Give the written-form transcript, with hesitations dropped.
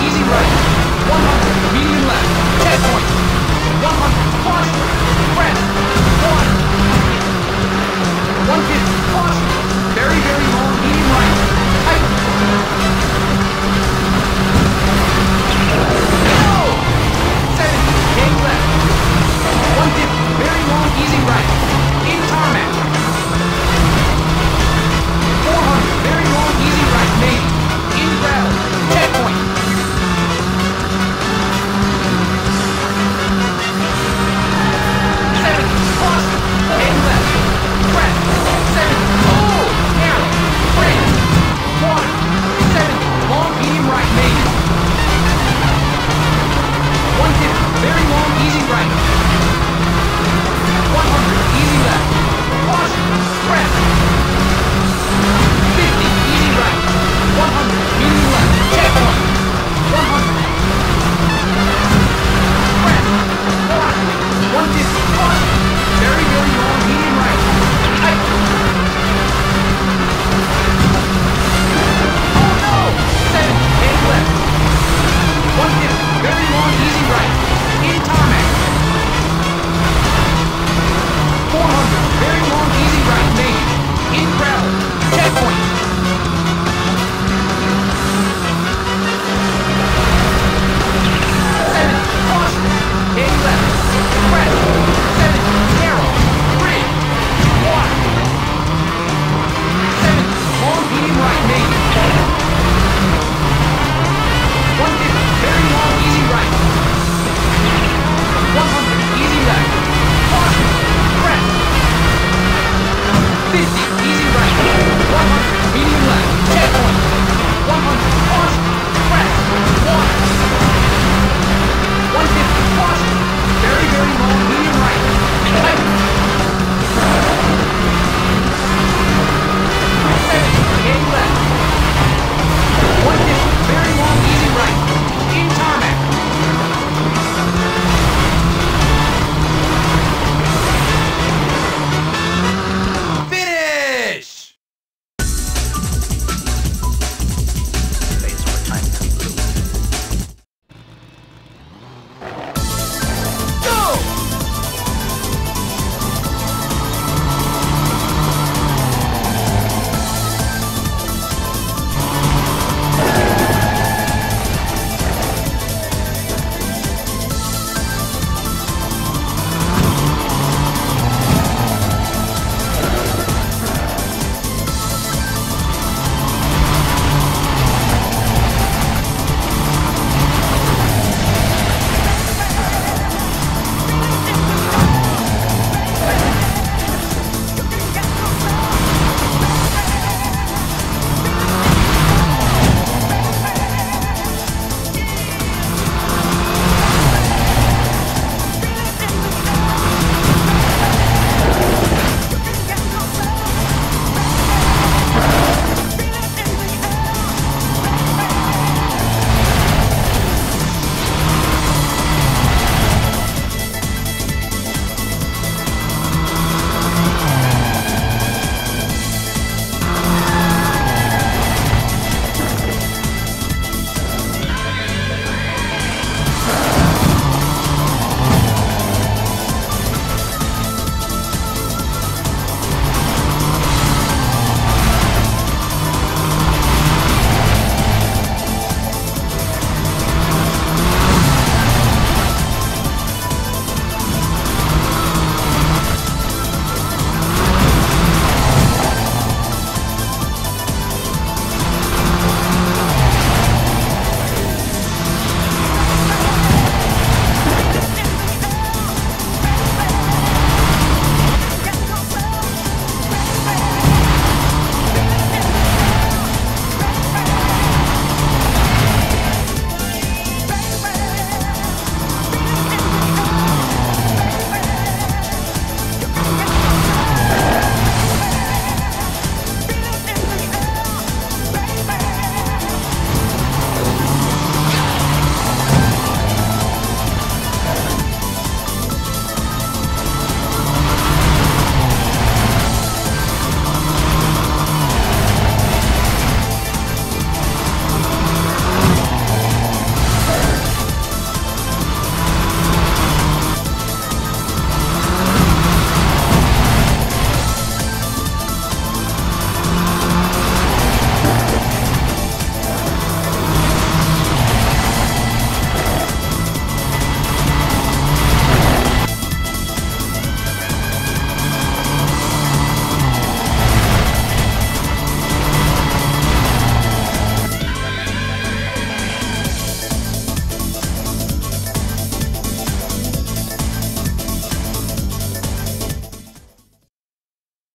Easy right. 100.